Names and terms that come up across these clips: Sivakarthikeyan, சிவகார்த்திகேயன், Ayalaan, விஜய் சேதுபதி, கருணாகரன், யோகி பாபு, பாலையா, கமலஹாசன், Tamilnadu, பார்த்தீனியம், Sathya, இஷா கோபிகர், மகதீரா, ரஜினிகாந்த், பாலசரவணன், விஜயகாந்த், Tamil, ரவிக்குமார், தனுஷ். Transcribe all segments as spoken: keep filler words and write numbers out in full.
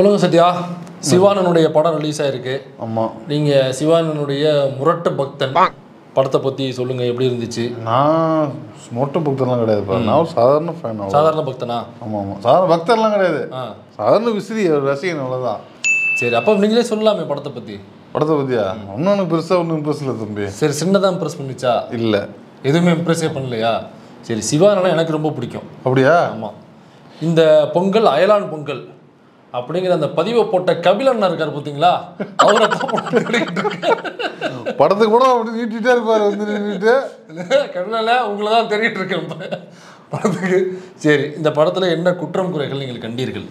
சொல்லுங்க சத்யா, சிவானனுடைய படம் ரிலீஸ் ஆயிருக்கு. ஆமா, நீங்க சிவானனுடைய முரட்டு பக்தன் படத்தை பத்தி சொல்லுங்க, எப்படி இருந்துச்சு? நான் முரட்டு பக்தன்லாம் கிடையாது, நான் ஒரு சாதாரண ஃபேன். சாதாரண பக்தனா? ஆமா ஆமா, சாதாரண பக்தர்லாம் கிடையாது, சாதாரண விசிறி ரசிகன், அவ்வளவுதான். சரி, அப்போ நீங்களே சொல்லலாமே படத்தை பத்தி. படத்தை பத்தியா? ஒன்னும் எனக்கு பெருசா ஒன்றும் இம்ப்ரெஸ் இல்லை தம்பி. சரி, சின்னதா இம்ப்ரெஸ் பண்ணிச்சா? இல்ல, எதுவுமே இம்ப்ரெஸ்ஸே பண்ணலையா? சரி, சிவானா எனக்கு ரொம்ப பிடிக்கும். அப்படியா? ஆமா, இந்த பொங்கல் அயலான் பொங்கல் அப்படிங்கிற அந்த பதிவை போட்ட கபிலன் இருக்காரு பார்த்தீங்களா, அவரை படத்துக்கு கூட நீட்டிகிட்டே இருப்பார் வந்து நின்றுட்டு, கபிலால உங்களை தான் தெரியிட்டு இருக்கேன் படத்துக்கு. சரி, இந்த படத்தில் என்ன குற்றம் குறைகள் நீங்கள் கண்டீர்கள்?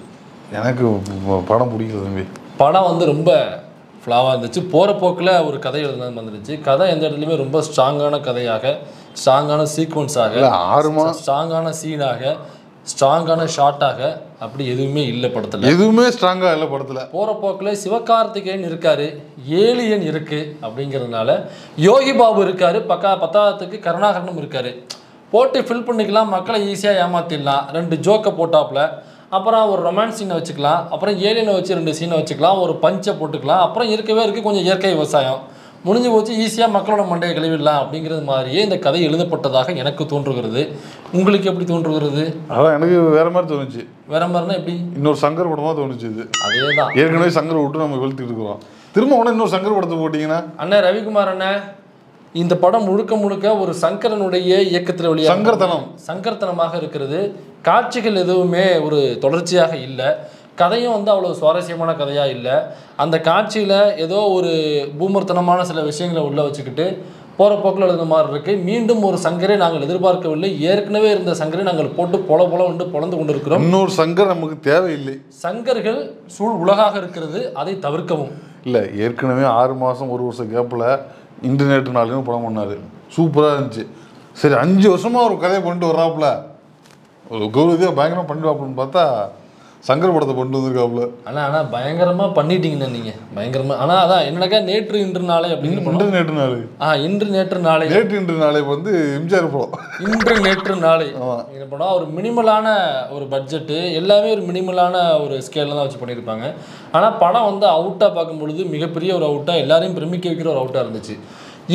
எனக்கு படம் பிடிக்கல தம்பி. படம் வந்து ரொம்ப ஃப்ளாவாக இருந்துச்சு. போகிற போக்கில் ஒரு கதை எழுதுன வந்துருச்சு. கதை எந்த இடத்துலையுமே ரொம்ப ஸ்ட்ராங்கான கதையாக, ஸ்ட்ராங்கான சீக்வன்ஸாக, ஆறுமா ஸ்ட்ராங்கான சீனாக, ஸ்ட்ராங்கான ஷார்ட்டாக, அப்படி எதுவுமே இல்லை படத்தில். எதுவுமே ஸ்ட்ராங்காக இல்லை படத்தில். போகிற போக்கில் சிவகார்த்திகேயன் இருக்கார், ஏலியன் இருக்குது, அப்படிங்கிறதுனால யோகி பாபு இருக்கார், பக்கா பத்தாவதுக்கு கருணாகரனும் இருக்கார், போட்டு ஃபில் பண்ணிக்கலாம், மக்களை ஈஸியாக ஏமாற்றிடலாம். ரெண்டு ஜோக்கை போட்டாப்பில், அப்புறம் ஒரு ரொமான்ஸ் சீனை வச்சுக்கலாம், அப்புறம் ஏலியனை வச்சு ரெண்டு சீனை வச்சுக்கலாம், ஒரு பஞ்சை போட்டுக்கலாம், அப்புறம் இருக்கவே இருக்குது கொஞ்சம் இயற்கை விவசாயம், முடிஞ்சு போச்சு, ஈஸியாக மக்களோட மண்டையை கழுவிடலாம், அப்படிங்கிறது மாதிரியே இந்த கதை எழுதப்பட்டதாக எனக்கு தோன்றுகிறது. உங்களுக்கு எப்படி தோன்றுகிறது? அதான் எனக்கு வேற மாதிரி தோணுச்சு. வேற மாதிரினா எப்படி? இன்னொரு சங்கர் படமாக தோணுச்சு. இது அதே தான், ஏற்கனவே சங்கர் விட்டு நம்ம வெளுத்துக்கிட்டு இருக்கிறோம், திரும்ப உடனே இன்னொரு சங்கர் படத்தை போட்டிங்கன்னா. அண்ணன் ரவிக்குமார் அண்ணன், இந்த படம் முழுக்க முழுக்க ஒரு சங்கரனுடைய இயக்கத்தில் வழியாக சங்கர்தனம் சங்கர்தனமாக இருக்கிறது. காட்சிகள் எதுவுமே ஒரு தொடர்ச்சியாக இல்லை, கதையும் வந்து அவ்வளோ சுவாரஸ்யமான கதையாக இல்லை. அந்த காட்சியில் ஏதோ ஒரு பூமர்த்தனமான சில விஷயங்களை உள்ளே வச்சுக்கிட்டு போகிற போக்கில் எழுதுன மாதிரி இருக்குது. மீண்டும் ஒரு சங்கரை நாங்கள் எதிர்பார்க்கவில்லை, ஏற்கனவே இருந்த சங்கரை நாங்கள் போட்டு பொல பொல வந்து பொழந்து கொண்டு இருக்கிறோம். இன்னொரு சங்கர் நமக்கு தேவையில்லை. சங்கர்கள் சூழ் உலகாக இருக்கிறது, அதை தவிர்க்கவும். இல்லை, ஏற்கனவே ஆறு மாதம் ஒரு வருஷம் கேப்பில் இன்டர்நெட் நாளையும் படம் பண்ணார், சூப்பராக இருந்துச்சு. சரி, அஞ்சு வருஷமாக ஒரு கதையை பண்ணிட்டு வர்றாப்புல, ஒரு கௌரவதியாக பயங்கரமாக பண்ணிட்டு வாப்பலன்னு பார்த்தா சங்கர் படத்தை கொண்டு வந்திருக்காப்புல. ஆனால் ஆனால் பயங்கரமாக பண்ணிட்டீங்கண்ணா நீங்கள், பயங்கரமாக. ஆனால் அதான் என்னக்கா, நேற்று இன்று நாளை அப்படின்னு இன்று நேற்று நாளை ஆ இன்று நேற்று நாளை நேற்று இன்று நாளை வந்து எம்ஜிஆர் படம் இன்று நேற்று நாளை இந்த படம் ஒரு மினிமலான ஒரு பட்ஜெட்டு, எல்லாமே ஒரு மினிமலான ஒரு ஸ்கேலில் தான் வச்சு பண்ணியிருப்பாங்க. ஆனால் படம் வந்து அவுட்டாக பார்க்கும்பொழுது மிகப்பெரிய ஒரு அவுட்டாக, எல்லாரையும் பிரமிக்க வைக்கிற ஒரு அவுட்டாக இருந்துச்சு.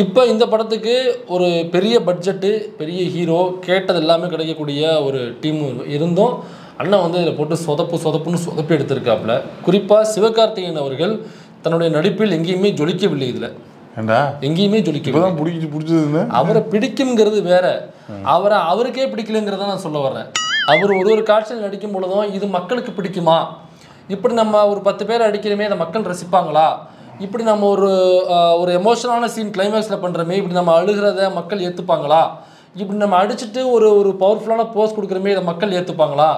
இப்போ இந்த படத்துக்கு ஒரு பெரிய பட்ஜெட்டு, பெரிய ஹீரோ, கேட்டது எல்லாமே கிடைக்கக்கூடிய ஒரு டீம் இருந்தும் அண்ணா வந்து இதில் போட்டு சொதப்பு சொதப்புன்னு சொதப்பி எடுத்திருக்காப்புல. குறிப்பாக சிவகார்த்திகேயன் அவர்கள் தன்னுடைய நடிப்பில் எங்கேயுமே ஜொலிக்கவில்லை. இதில் ஏண்டா எங்கேயுமே ஜொலிக்கவில்லை. பிடிச்சி பிடிச்சது அவரை பிடிக்குங்கிறது வேற, அவரை அவருக்கே பிடிக்கலங்கிறத நான் சொல்ல வர்றேன். அவர் ஒரு ஒரு காட்சியில் நடிக்கும் பொழுதும் இது மக்களுக்கு பிடிக்குமா, இப்படி நம்ம ஒரு பத்து பேர் அடிக்கிறமே அந்த மக்கள் ரசிப்பாங்களா, இப்படி நம்ம ஒரு ஒரு எமோஷனான சீன் கிளைமேக்ஸில் பண்ணுறமே இப்படி நம்ம அழுகிறத மக்கள் ஏற்றுப்பாங்களா, இப்படி நம்ம அடிச்சுட்டு ஒரு ஒரு பவர்ஃபுல்லான போஸ் கொடுக்குறமே இதை மக்கள் ஏற்றுப்பாங்களா,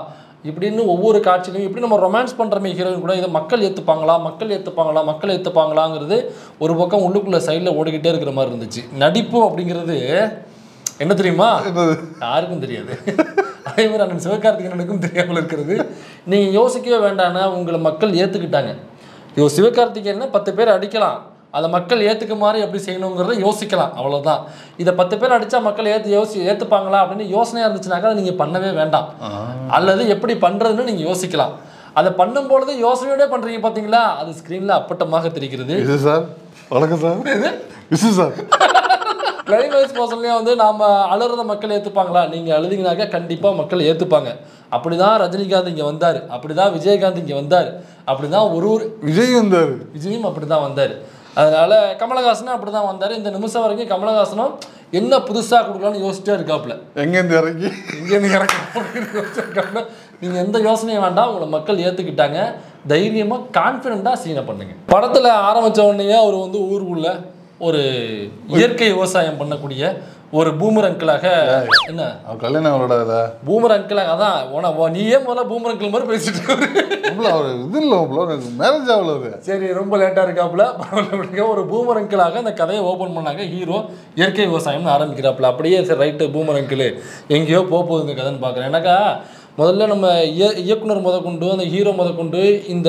இப்படின்னு ஒவ்வொரு காட்சியிலையும் இப்படி நம்ம ரொமான்ஸ் பண்ணுறமே ஹீரோயின் கூட இதை மக்கள் ஏற்றுப்பாங்களா மக்கள் ஏற்றுப்பாங்களா மக்கள் ஏற்றுப்பாங்களாங்கிறது ஒரு பக்கம் உள்ளுக்குள்ளே சைடில் ஓடிக்கிட்டே இருக்கிற மாதிரி இருந்துச்சு. நடிப்பு அப்படிங்கிறது என்ன தெரியுமா, யாருக்கும் தெரியாது. அதே மாதிரி அண்ணன் சிவகார்த்திகேயனுக்கும் தெரியாமல் இருக்கிறது. நீங்கள் யோசிக்கவே வேண்டாம்னா உங்களை மக்கள் ஏற்றுக்கிட்டாங்க. யோ சிவகார்த்திகேயன்னா பத்து பேர் அடிக்கலாம், அதை மக்கள் ஏற்றுக்க மாதிரி எப்படி செய்யணுங்கிறத யோசிக்கலாம், அவ்வளோதான். இதை பத்து பேர் அடித்தா மக்கள் ஏற்று யோசி ஏற்றுப்பாங்களா அப்படின்னு யோசனையாக இருந்துச்சுனாக்கா அதை நீங்கள் பண்ணவே வேண்டாம், அல்லது எப்படி பண்ணுறதுன்னு நீங்கள் யோசிக்கலாம். அதை பண்ணும்பொழுது யோசனையோடய பண்ணுறீங்க பார்த்தீங்களா, அது ஸ்க்ரீனில் அப்பட்டமாக தெரிகிறது. இது சார் வணக்கம் சார், இது விசு சார். கிளைமேக்ஸ் போசன்லேயே வந்து நாம் அழுகிறத மக்கள் ஏற்றுப்பாங்களா, நீங்கள் அழுதிங்கனாக்கா கண்டிப்பாக மக்கள் ஏற்றுப்பாங்க. அப்படி தான் ரஜினிகாந்த் இங்கே வந்தார், அப்படி தான் விஜயகாந்த் இங்கே வந்தார், அப்படி தான் ஒரு ஒரு விஜய் வந்தார், விஜயும் அப்படி தான் வந்தார். அதனால கமலஹாசனும் அப்படி தான் வந்தார். இந்த நிமிஷம் வரைக்கும் கமலஹாசனும் என்ன புதுசாக கொடுக்கலான்னு யோசிச்சுட்டே இருக்காப்புல. எங்கேருந்து இறக்கி எங்கேருந்து இறக்கி நீங்கள் எந்த யோசனையும் வேண்டாம், உங்களை மக்கள் ஏற்றுக்கிட்டாங்க. தைரியமாக கான்ஃபிடென்ட்டாக சீனை பண்ணுங்க. படத்தில் ஆரம்பித்த உடனேயே அவர் வந்து ஊருக்குள்ள ஒரு இயற்கை விவசாயம் பண்ணக்கூடிய ஒரு பூமர் அங்கிளாக, என்ன கல்யாணம் அவரோட பூமர் அங்கிளாக, அதான் ஓனா நீயே முதல்ல பூமர் அங்கிள் மாதிரி பேசிட்டு மேரேஜ் ஆகல, சரி ரொம்ப லேட்டாக இருக்காப்புல பரவாயில்ல, ஒரு பூமர் அங்கிளாக அந்த கதையை ஓப்பன் பண்ணாங்க. ஹீரோ இயற்கை விவசாயம்னு ஆரம்பிக்கிறாப்புல. அப்படியே சரி ரைட்டு, பூமர் அங்கிள் எங்கேயோ போக போகுதுங்க கதைன்னு பார்க்குறேன். எனக்கா முதல்ல நம்ம இய இயக்குனர் முதற்கொண்டு அந்த ஹீரோ முதற்கொண்டு இந்த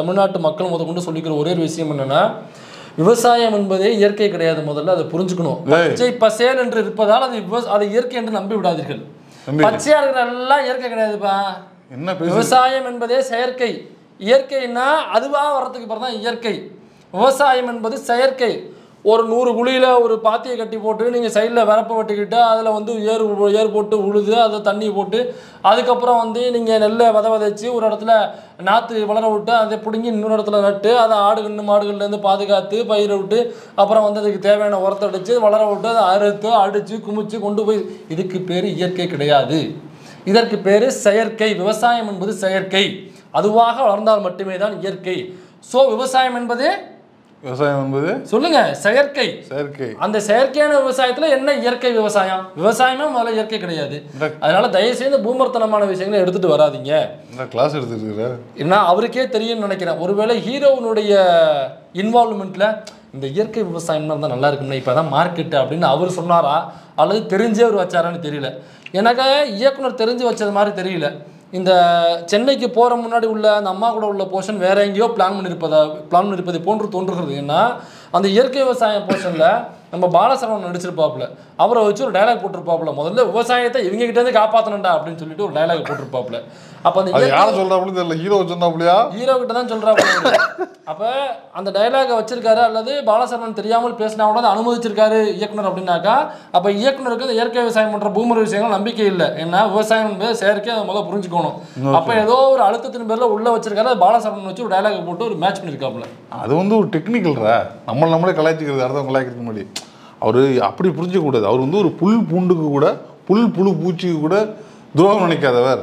தமிழ்நாட்டு மக்கள் முதற்கொண்டு சொல்லிக்கிற ஒரே ஒரு விஷயம் என்னென்னா, விவசாயம் என்பதே இயற்கை கிடையாது, முதல்ல அதை புரிஞ்சுக்கணும். பச்சை பசேல் என்று இருப்பதால் அது அதை இயற்கை என்று நம்பி விடாதீர்கள். பச்சையா இருக்கிற எல்லாம் இயற்கை கிடையாதுப்பா, விவசாயம் என்பதே செயற்கை, இயற்கைனா அதுவா வரதுக்கு பிறகு தான் இயற்கை. விவசாயம் என்பது செயற்கை. ஒரு நூறு குழியில ஒரு பாத்தியை கட்டி போட்டு நீங்க சைடுல வரப்பு வெட்டிக்கிட்டு அதுல வந்து ஏர் ஏர் போட்டு உழுது அதை தண்ணி போட்டு அதுக்கப்புறம் வந்து நீங்க நெல்லை வத வதைச்சு ஒரு இடத்துல நாற்று வளர விட்டு அதை பிடுங்கி இன்னொரு இடத்துல நட்டு அதை ஆடு கண்ணு மாடுகள்ல இருந்து பாதுகாத்து பயிர விட்டு அப்புறம் வந்து அதுக்கு தேவையான உரத்தை அடிச்சு வளர விட்டு அதை அறுத்து அடிச்சு குமிச்சு கொண்டு போய் இதுக்கு பேரு இயற்கை கிடையாது. இதற்கு பேரு செயற்கை. விவசாயம் என்பது செயற்கை. அதுவாக வளர்ந்தால் மட்டுமே தான் இயற்கை. சோ விவசாயம் என்பது விவசாயம் என்பது சொல்லுங்க செயற்கை. செயற்கை அந்த செயற்கையான விவசாயத்துல என்ன இயற்கை விவசாயம்? விவசாயமே முதல்ல இயற்கை கிடையாது. அதனால தயவு செய்து பூமர்த்தனமான விஷயங்களை எடுத்துட்டு வராதிங்க. கிளாஸ் எடுத்துட்டு ஏன்னா அவருக்கே தெரியும்னு நினைக்கிறேன். ஒருவேளை ஹீரோனுடைய இன்வால்வ்மெண்ட்ல இந்த இயற்கை விவசாயம்னா இருந்தால் நல்லா இருக்கும்னா இப்போ தான் மார்க்கெட்டு அப்படின்னு அவர் சொன்னாரா அல்லது தெரிஞ்சே அவர் வச்சாரான்னு தெரியல. எனக்கு இயக்குனர் தெரிஞ்சு வச்சது மாதிரி தெரியல. இந்த சென்னைக்கு போகிற முன்னாடி உள்ள அந்த அம்மா கூட உள்ள போர்ஷன் வேற எங்கேயோ பிளான் பண்ணியிருப்பதா பிளான் பண்ணியிருப்பது போன்று தோன்றுகிறது. ஏன்னா அந்த இயற்கை விவசாய போர்ஷனில் நம்ம பாலசரவணன் நடிச்சிருப்பாப்புல அவரை வச்சு ஒரு டைலாக் போட்டிருப்பாப்புல முதல்ல விவசாயத்தை இவங்க கிட்டே இருந்து காப்பாற்றணும்டா அப்படின்னு சொல்லிட்டு ஒரு டைலாக் போட்டிருப்பாப்புல. அப்போ அந்த சொல்கிறாப்புல தெரியல ஹீரோ சொன்னாப்புலையா ஹீரோ கிட்ட தான் சொல்கிறாப்புல. அப்போ அந்த டைலாகை வச்சிருக்காரு அல்லது பாலசரவணன் தெரியாமல் பேசினா கூட அதை அனுமதிச்சிருக்காரு இயக்குனர் அப்படின்னாக்கா அப்போ இயக்குனருக்கு அந்த இயற்கை விவசாயம் பண்ணுற பூமர் விஷயங்கள் நம்பிக்கை இல்லை. ஏன்னா விவசாயம் என்பது செயற்கை அதை முதல்ல புரிஞ்சுக்கணும். அப்போ ஏதோ ஒரு அழுத்தத்தின் பேரில் உள்ள வச்சிருக்காரு அதை பாலசரவணன் வச்சு ஒரு டைலாக் போட்டு ஒரு மேட்ச் பண்ணியிருக்காப்புல. அது வந்து ஒரு டெக்னிக்கல்ரா நம்மளை நம்மளே கலாய்ச்சிக்கிறது. அடுத்தவங்க கலாய்க்கிறது முன்னாடி அவர் அப்படி புரிஞ்சிக்கக்கூடாது. அவர் வந்து ஒரு புல் பூண்டுக்கு கூட புல் புழு பூச்சிக்கு கூட துரோகம் நினைக்காதவர்.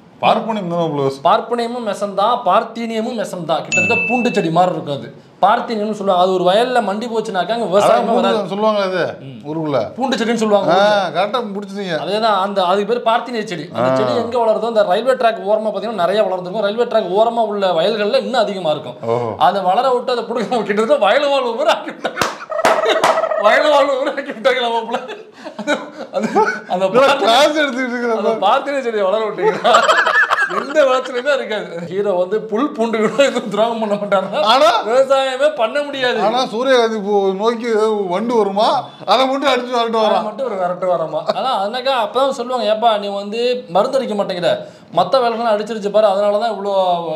பார்ப்பனியமும் மெசம்தான் பார்த்தீனியமும் மெசம்தான் கிட்டத்தட்ட பூண்டு செடி மாதிரி இருக்கும். அது பார்த்தீனியம்னு சொல்லுவாங்க. அது ஒரு வயல்ல மண்டி போச்சுனாக்கா அங்கே விவசாயம் சொல்லுவாங்க. அது ஊருக்குள்ள பூண்டு செடின்னு சொல்லுவாங்க. கரெக்டாக முடிச்சுங்க. அதேதான் அந்த அதுக்கு பேர் பார்த்தீனிய செடி. அந்த செடி எங்கே வளருதோ அந்த ரயில்வே ட்ராக் ஓரமாக பார்த்தீங்கன்னா நிறைய வளர்ந்துருக்கும். ரயில்வே ட்ராக் ஓரமாக உள்ள வயல்களில் இன்னும் அதிகமாக இருக்கும். அதை வளர விட்டு அதை பிடிக்க விட்டுட்டு வயல் வாழ்வு பேர் வயல் வாழ்வு பேர் ஆக்கி விட்டாங்களாப்புல. அந்த பார்த்தீனிய செடியை வளர விட்டீங்களா எந்த வளர்ச்சியிலுமே இருக்காது. ஹீரோ வந்து புல் பூண்டு கூட எதுவும் துரோகம் பண்ண மாட்டாங்க. ஆனா விவசாயமே பண்ண முடியாது. ஆனா சூரியகாந்தி நோக்கி வண்டு வருமா அதை மட்டும் அடிச்சு வரட்டு வர மட்டும் ஒரு விரட்டு வரமா. ஆனா அதுனாக்கா அப்பதான் சொல்லுவாங்க ஏப்பா நீ வந்து மருந்து அடிக்க மாட்டேங்கிற மற்ற வேலைகள்லாம் அடிச்சிருச்சு பாரு அதனாலதான் இவ்வளோ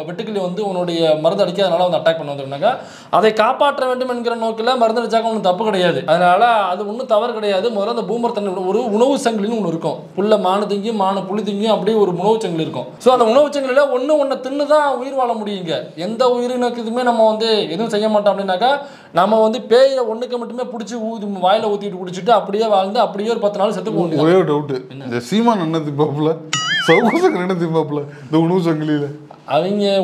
வெட்டுக்கிளி வந்து உன்னுடைய மருந்து அடிக்காதனால வந்து அட்டாக் பண்ண வந்துருந்தாக்கா அதை காப்பாற்ற வேண்டும் என்கிற நோக்கில மருந்து அடிச்சாக்க ஒன்றும் தப்பு கிடையாது. அதனால அது ஒன்றும் தவறு கிடையாது. முதல்ல அந்த பூமர் தண்ணி ஒரு உணவு சங்கிலின்னு ஒன்று இருக்கும். புல்ல மானு திங்கும் மானு புளி திங்கும் அப்படியே ஒரு உணவு சங்கிலி இருக்கும். ஸோ அந்த உணவு சங்கில ஒன்று ஒன்று தின்னு தான் உயிர் வாழ முடியுங்க. எந்த உயிரினக்குமே நம்ம வந்து எதுவும் செய்ய மாட்டோம் அப்படின்னாக்கா நம்ம வந்து பேயை ஒன்றுக்கு மட்டுமே பிடிச்சி ஊதி வாயில ஊற்றிட்டு குடிச்சிட்டு அப்படியே வாழ்ந்து அப்படியே ஒரு பத்து நாள் செத்து போகணும். ஒரே டவுட்டு இந்த சீமான் என்னது பாப்புல அவங்க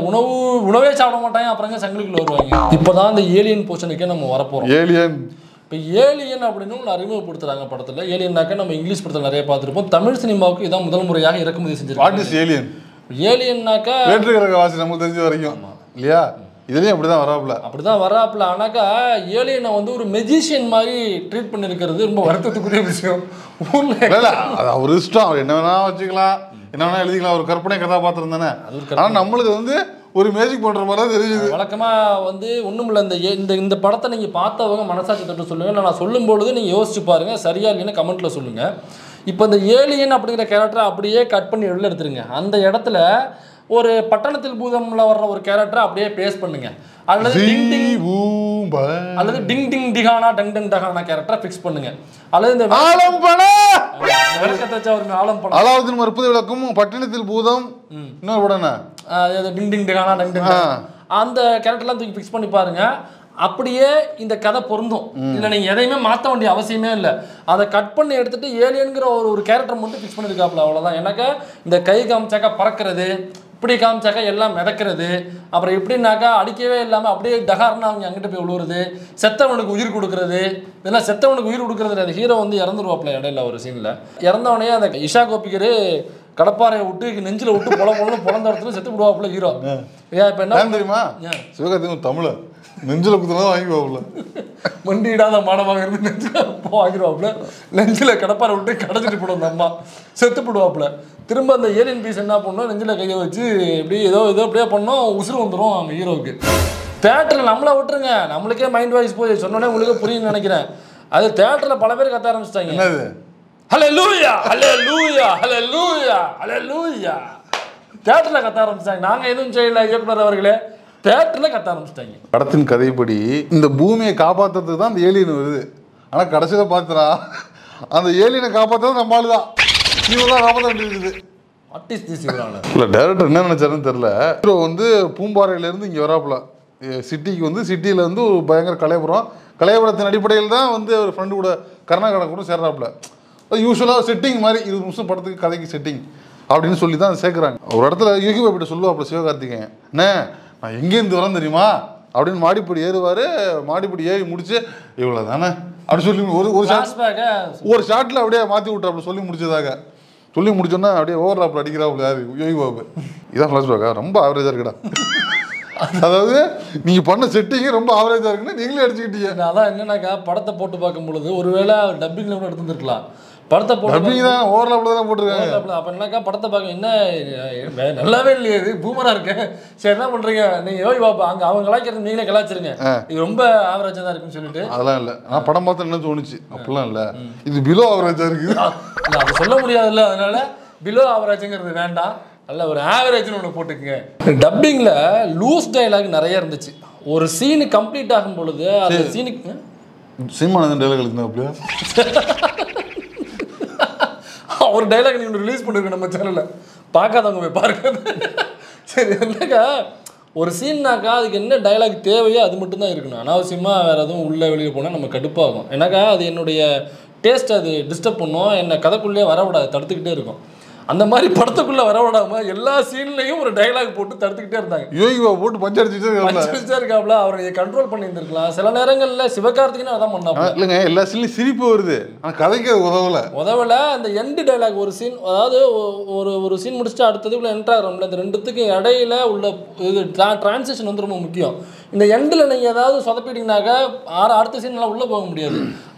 உணவு உணவே சாப்பிட மாட்டாங்க. அப்புறம் சங்கிலிக்குள்ள வருவாங்க. இப்போதான் இந்த ஏலியன் போர்ஷனுக்கே நம்ம வரப்போறோம். ஏலியன் இப்போ ஏலியன் அப்படின்னு ஒன்று அறிமுகப்படுத்துறாங்க படத்தில். ஏலியன்னாக்கா நம்ம இங்கிலீஷ் படத்தில் நிறைய பார்த்துருப்போம். தமிழ் சினிமாவுக்கு இதான் முதல் முறையாக இறக்குமதி செஞ்சிருக்கோம். ஏலியன்னாக்கா வாசி நம்ம தெரிஞ்ச வரைக்கும் இல்லையா இதுலேயும் அப்படிதான் வராப்புல அப்படிதான் வராப்புல. ஆனாக்கா ஏலியனை வந்து ஒரு மெஜிஷியன் மாதிரி ட்ரீட் பண்ணியிருக்கிறது ரொம்ப வருத்தத்துக்குரிய விஷயம். அவர் இஷ்டம் அவர் என்ன வேணா வச்சுக்கலாம் என்ன வேணா எழுதிக்கலாம். ஒரு கற்பனை கதாபாத்திரம் தானே. ஆனால் நம்மளுக்கு வந்து ஒரு மேஜிக் பண்ணுற மாதிரி தான் தெரியுது. வழக்கமாக வந்து ஒன்றும் இல்லை. இந்த இந்த இந்த படத்தை நீங்கள் பார்த்தவங்க மனசாட்சி தொட்டு சொல்லுங்கள். நான் சொல்லும்பொழுது நீங்கள் யோசிச்சு பாருங்கள். சரியா இல்லைன்னு கமெண்ட்டில் சொல்லுங்கள். இப்போ இந்த ஏலியன் அப்படிங்கிற கேரக்டரை அப்படியே கட் பண்ணி வெளில எடுத்துருங்க. அந்த இடத்துல ஒரு பட்டணத்தில் பூதம்ல வர்ற ஒரு கேரக்டரை அப்படியே பேஸ் பண்ணுங்க. அல்லது டிங் டிங் அல்லது டிங் டிங் டிகானா டங் டங் டகானா கேரக்டரை ஃபிக்ஸ் பண்ணுங்க. அல்லது இந்த அலாவுதீன் மற்புத விளக்கும் பட்டணத்தில் பூதம் இன்னொரு உடனே டிங் டிங் டிகானா டங் டிங் அந்த கேரக்டர்லாம் தூக்கி ஃபிக்ஸ் பண்ணி பாருங்க. அப்படியே இந்த கதை பொருந்தும். இல்லை நீங்கள் எதையுமே மாற்ற வேண்டிய அவசியமே இல்லை. அதை கட் பண்ணி எடுத்துட்டு ஏலியனுங்கிற ஒரு ஒரு கேரக்டர் மட்டும் ஃபிக்ஸ் பண்ணியிருக்காப்புல அவ்வளோதான். எனக்கு இந்த கை காமிச்சாக்கா பறக்கிறது இப்படி காமிச்சாக்கா எல்லாம் மிதக்கிறது அப்புறம் எப்படின்னாக்கா அடிக்கவே இல்லாமல் அப்படியே டகார்னா அவங்க அங்கிட்ட போய் விழுவுறது செத்தவனுக்கு உயிர் கொடுக்குறது இதெல்லாம் செத்தவனுக்கு உயிர் கொடுக்குறது. அந்த ஹீரோ வந்து இறந்துருவாப்புல இடையில ஒரு சீனில். இறந்தவனையே அந்த இஷா கோபிகர் கடப்பாறையை விட்டு நெஞ்சில் விட்டு பொல பொலன்னு பொலந்த இடத்துல செத்து விடுவாப்புல ஹீரோ. இப்போ என்ன தெரியுமா சிவகார்த்திகேயன் தமிழர் நெஞ்சில குத்துனா வாங்கிடுவாப்ல. வண்டி இடாத மாடமாக இருந்து நெஞ்சில வாங்கிடுவாப்ல. நெஞ்சில கடப்பாரை விட்டு கடைச்சிட்டு போடும் அந்த அம்மா செத்து போடுவாப்புல. திரும்ப அந்த ஏலியன் பீஸ் என்ன பண்ணோம், நெஞ்சில கையை வச்சு இப்படி ஏதோ ஏதோ அப்படியே பண்ணோம், உசுறு வந்துடும் அவங்க ஹீரோவுக்கு. தேட்டரில் நம்மளை விட்டுருங்க, நம்மளுக்கே மைண்ட் வாய்ஸ் போய் சொன்னோன்னே உங்களுக்கு புரியுன்னு நினைக்கிறேன். அது தேட்டரில் பல பேர் கத்த ஆரம்பிச்சிட்டாங்க, என்னது ஹல்லேலூயா ஹல்லேலூயா ஹல்லேலூயா ஹல்லேலூயா தேட்டரில் கத்த ஆரம்பிச்சிட்டாங்க. நாங்கள் எதுவும் செய்யலை இயக்குனர் அவர்களே, தேட்டரில் கத்த ஆரம்பிச்சிட்டாங்க. படத்தின் கதைப்படி இந்த பூமியை காப்பாற்றுறதுக்கு தான் அந்த ஏலியன் வருது. ஆனால் கடைசியில் பார்த்துறா அந்த ஏலியனை காப்பாற்றுறது நம்ம ஆள் தான், இவங்களாம் காப்பாற்ற வேண்டியிருக்குது. இல்லை டேரக்டர் என்ன நினச்சாருன்னு தெரில. ஹீரோ வந்து பூம்பாறையிலேருந்து இங்கே வராப்புல சிட்டிக்கு வந்து, சிட்டியில் வந்து ஒரு பயங்கர கலைபுரம், கலைபுரத்தின் அடிப்படையில் தான் வந்து ஒரு ஃப்ரெண்டு கூட கருணாகரனை கூட சேர்றாப்புல. யூஸ்வலாக செட்டிங் மாதிரி இருபது நிமிஷம் படத்துக்கு கதைக்கு செட்டிங் அப்படின்னு சொல்லி தான் சேர்க்குறாங்க. ஒரு இடத்துல யூகி பாய் கிட்ட சொல்லுவாப்புல சிவகார்த்திகேயன், அண்ணே நான் எங்கேருந்து வரேன் தெரியுமா அப்படின்னு மாடிப்படி ஏறுவார். மாடிப்படி ஏறி முடிச்சு இவ்வளோ தானே அப்படின்னு சொல்லி ஒரு ஒரு ஷாட் ஒரு ஷாட்டில் அப்படியே மாற்றி விட்றாப்புல. சொல்லி முடிச்சதாக சொல்லி முடிச்சோன்னா அப்படியே ஓவர் ராப்பில் அடிக்கிறாப்புல யார் யோகி பாபு. இதான் ஃப்ளாஷ்பேக்கா, ரொம்ப ஆவரேஜாக இருக்குடா. அதாவது நீங்கள் பண்ண செட்டிங்க ரொம்ப ஆவரேஜாக இருக்குன்னு நீங்களே அடிச்சுக்கிட்டீங்க. அதான் என்னன்னாக்கா படத்தை போட்டு பார்க்கும் பொழுது ஒருவேளை டப்பிங் லெவலில் எடுத்துருந்துருக்கலாம். படத்தை போட்டு தான் ஓவர் லெவலில் தான் போட்டிருக்காங்க. அப்போ என்னக்கா படத்தை பார்க்க என்ன நல்லாவே இல்லையே, இது பூமராக இருக்கேன். சரி என்ன பண்ணுறீங்க நீங்கள் யோகி பாபா அங்கே அவங்க கலாய்க்கிறது நீங்களே கலாய்ச்சிருங்க, இது ரொம்ப ஆவரேஜாக தான் இருக்குன்னு சொல்லிட்டு. அதெல்லாம் இல்லை, நான் படம் பார்த்து என்ன தோணுச்சு அப்படிலாம் இல்லை, இது பிலோ ஆவரேஜாக இருக்குது. இல்லை அது சொல்ல முடியாதுல்ல, அதனால பிலோ ஆவரேஜுங்கிறது வேண்டாம், நல்ல ஒரு ஆவரேஜ்னு ஒன்று போட்டுக்குங்க. டப்பிங்கில் லூஸ் டைலாக் நிறைய இருந்துச்சு. ஒரு சீனு கம்ப்ளீட் ஆகும் பொழுது அந்த சீனுக்கு சீமானந்தன் டைலாக் எழுதுனா அப்படியே ஒரு டைலாக் நீங்கள் ரிலீஸ் பண்ணிருக்கேன் நம்ம சேனலில், பார்க்காதவங்க போய் பார்க்காது. சரி என்னக்கா ஒரு சீன்னாக்கா அதுக்கு என்ன டைலாக் தேவையோ அது மட்டும்தான் இருக்கணும், அனாவசியமாக வேறு எதுவும் உள்ளே வெளியே போனால் நம்ம கடுப்பாகும். எனக்கா அது என்னுடைய டேஸ்ட், அது டிஸ்டர்ப் பண்ணும், என்னை கதைக்குள்ளேயே வரவிடாது, தடுத்துக்கிட்டே இருக்கும். அந்த மாதிரி படத்துக்குள்ளே வரவிடாமல் எல்லா சீன்லையும் ஒரு டைலாக் போட்டு தடுத்துக்கிட்டே இருந்தாங்க. யோகிவா போட்டு பஞ்சடிச்சுட்டே இருக்காப்ல, அவரை கண்ட்ரோல் பண்ணியிருந்துருக்கலாம். சில நேரங்களில் சிவகார்த்திகேயன் அதான் பண்ணாங்க. இல்லைங்க எல்லா சீன்லையும் சிரிப்பு வருது, ஆனால் கதைக்கு உதவலை உதவலை அந்த எண்டு டைலாக். ஒரு சீன் அதாவது ஒரு ஒரு சீன் முடிச்சுட்டு அடுத்தது இவ்வளோ என்ட்ராகிறோம்ல, இந்த ரெண்டுத்துக்கு இடையில உள்ள இது டிரான்சேஷன் வந்து ரொம்ப முக்கியம். இந்த எண்டில் நீங்கள் ஏதாவது சொதப்பிட்டீங்கன்னாக்கா ஆறு அடுத்த சீன்லாம் உள்ளே போக முடியாது.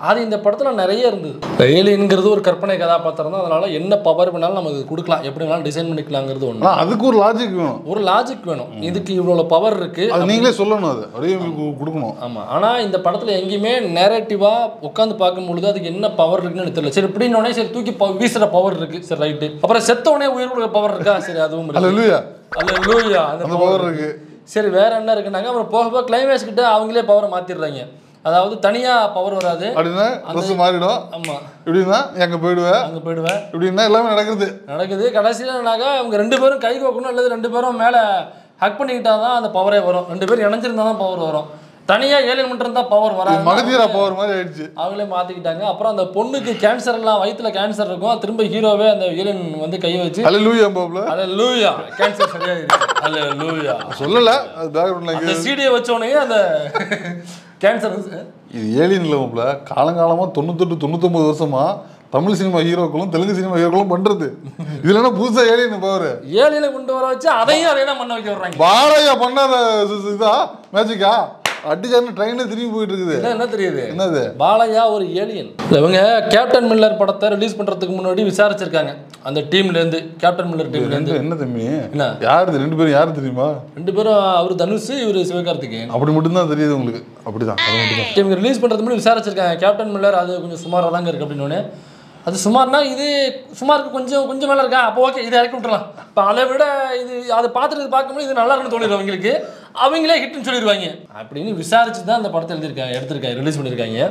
அது இந்த படத்தில் நிறைய இருந்தது. ஏலியன்கிறது ஒரு கற்பனை கதாபாத்திரம் தான், அதனால் என்ன பவர் பண்ணாலும் நம்ம இது கொடுக்கலாம், எப்படி வேணாலும் டிசைன் பண்ணிக்கலாங்கிறது ஒன்று. அதுக்கு ஒரு லாஜிக் வேணும், ஒரு லாஜிக் வேணும், இதுக்கு இவ்வளோ பவர் இருக்குது அது நீங்களே சொல்லணும், அது அப்படியே கொடுக்கணும். ஆமாம், ஆனால் இந்த படத்தில் எங்கேயுமே நேரேட்டிவாக உட்காந்து பார்க்கும்பொழுது அதுக்கு என்ன பவர் இருக்குன்னு தெரியல. சரி இப்படின்னோடனே சரி தூக்கி வீசுகிற பவர் இருக்குது, சரி ரைட்டு. அப்புறம் செத்தோடனே உயிர் கொடுக்குற பவர் இருக்கா, சரி அதுவும் அல்லேலூயா அல்லேலூயா அந்த பவர் இருக்குது. சரி வேறு என்ன இருக்குன்னாங்க அப்புறம் போக போக கிளைமேக்ஸ் கிட்ட அவங்களே பவரை மாற்றிடுறாங்க. அதாவது தனியாக பவர் வராது அப்படின்னா ட்ரெஸ் மாறிடும். ஆமாம் இப்படின்னா எங்கே போயிடுவேன் அங்கே போயிடுவேன் இப்படின்னா எல்லாமே நடக்குது நடக்குது கடைசியிலனாக்கா அவங்க ரெண்டு பேரும் கை கோக்கணும், அல்லது ரெண்டு பேரும் மேலே ஹக் பண்ணிக்கிட்டா தான் அந்த பவரே வரும், ரெண்டு பேரும் இணைஞ்சிருந்தா தான் பவர் வரும். தனியாக ஏழு மணி இருந்தால் பவர் வராது, மகதீரா பவர் மாதிரி ஆயிடுச்சு, அவங்களே மாற்றிக்கிட்டாங்க. அப்புறம் அந்த பொண்ணுக்கு கேன்சர்லாம் வயிற்றில் கேன்சர் இருக்கும், திரும்ப ஹீரோவே அந்த ஏலியன் வந்து கையை வச்சு அல்லேலூயா அல்லேலூயா கேன்சர் சரியாயிருக்கு அல்லேலூயா சொல்லலை அது பேக்ரவுண்டில் அந்த சீடியை வச்சோடனே அந்த கேன்சர். இது ஏலியன் இல்லாமல காலங்காலமாக தொண்ணூத்தெட்டு தொண்ணூத்தொம்பது வருஷமா தமிழ் சினிமா ஹீரோக்களும் தெலுங்கு சினிமா ஹீரோக்களும் பண்றது. இதுலன்னா புதுசா ஏலியன் பவர் ஏலியனை கொண்டு வர வச்சு அதையும் அதையெல்லாம் பண்ண வைக்க வர்றாங்க. பாலையா பண்ணாத இதா மேஜிக்கா அடிச்சாருன்னு ட்ரெயினே திரும்பி போயிட்டு இருக்குது. என்ன தெரியுது என்னது பாலையா ஒரு ஏலியன். இவங்க கேப்டன் மில்லர் படத்தை ரிலீஸ் பண்றதுக்கு முன்னாடி விசாரிச்சிருக்காங்க அந்த டீம்ல இருந்து, கேப்டன் மில்லர் டீம்ல இருந்து. என்ன தம்பி என்ன யாரு ரெண்டு பேரும் யாரு தெரியுமா, ரெண்டு பேரும் அவரு தனுஷ் இவரு சிவகார்த்திகேயன். அப்படி மட்டும்தான் தெரியுது உங்களுக்கு, அப்படிதான் அது மட்டும்தான். இவங்க ரிலீஸ் பண்றதுக்கு முன்னாடி விசாரிச்சிருக்காங்க கேப்டன் மில்லர் அது கொஞ்சம் சுமாராக தாங்க இருக்கு அப்படின்னு. அது சுமார்னா இது சுமாருக்கு கொஞ்சம் கொஞ்சம் மேலே இருக்கா, அப்போ ஓகே இதை இறக்கி விட்டுலாம். இப்போ அதை விட இது அதை பார்த்துட்டு பார்க்கும்போது இது நல்லா இருக்குன்னு தோணிடும் அவங்களுக்கு, அவங்களே ஹிட்னு சொல்லிடுவாங்க அப்படின்னு விசாரிச்சு தான் அந்த படத்தை எழுதியிருக்காங்க எடுத்திருக்காங்க ரிலீஸ் பண்ணியிருக்காங்க.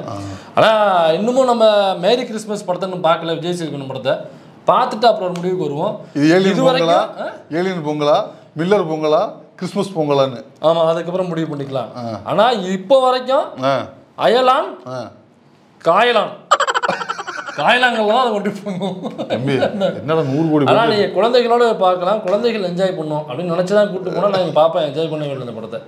ஆனால் இன்னமும் நம்ம மேரி கிறிஸ்மஸ் படத்தை இன்னும் பார்க்கல, விஜய் சேதுபதி படத்தை பார்த்துட்டு அப்புறம் ஒரு முடிவுக்கு வருவோம். இது வரைக்கும் ஏலியன் பொங்கலா மில்லர் பொங்கலா கிறிஸ்மஸ் பொங்கலான்னு ஆமாம் அதுக்கப்புறம் முடிவு பண்ணிக்கலாம். ஆனால் இப்போ வரைக்கும் அயலான் காயலான் காயலாங்கள்லாம் அதை கொண்டு போகும். என்னடா நூறு கோடி. ஆனால் நீங்கள் குழந்தைகளோட பார்க்கலாம், குழந்தைகள் என்ஜாய் பண்ணும் அப்படின்னு நினச்சி தான் கூப்பிட்டு போனால் நான் பார்ப்பேன், என்ஜாய் பண்ண வேண்டிய படத்தை.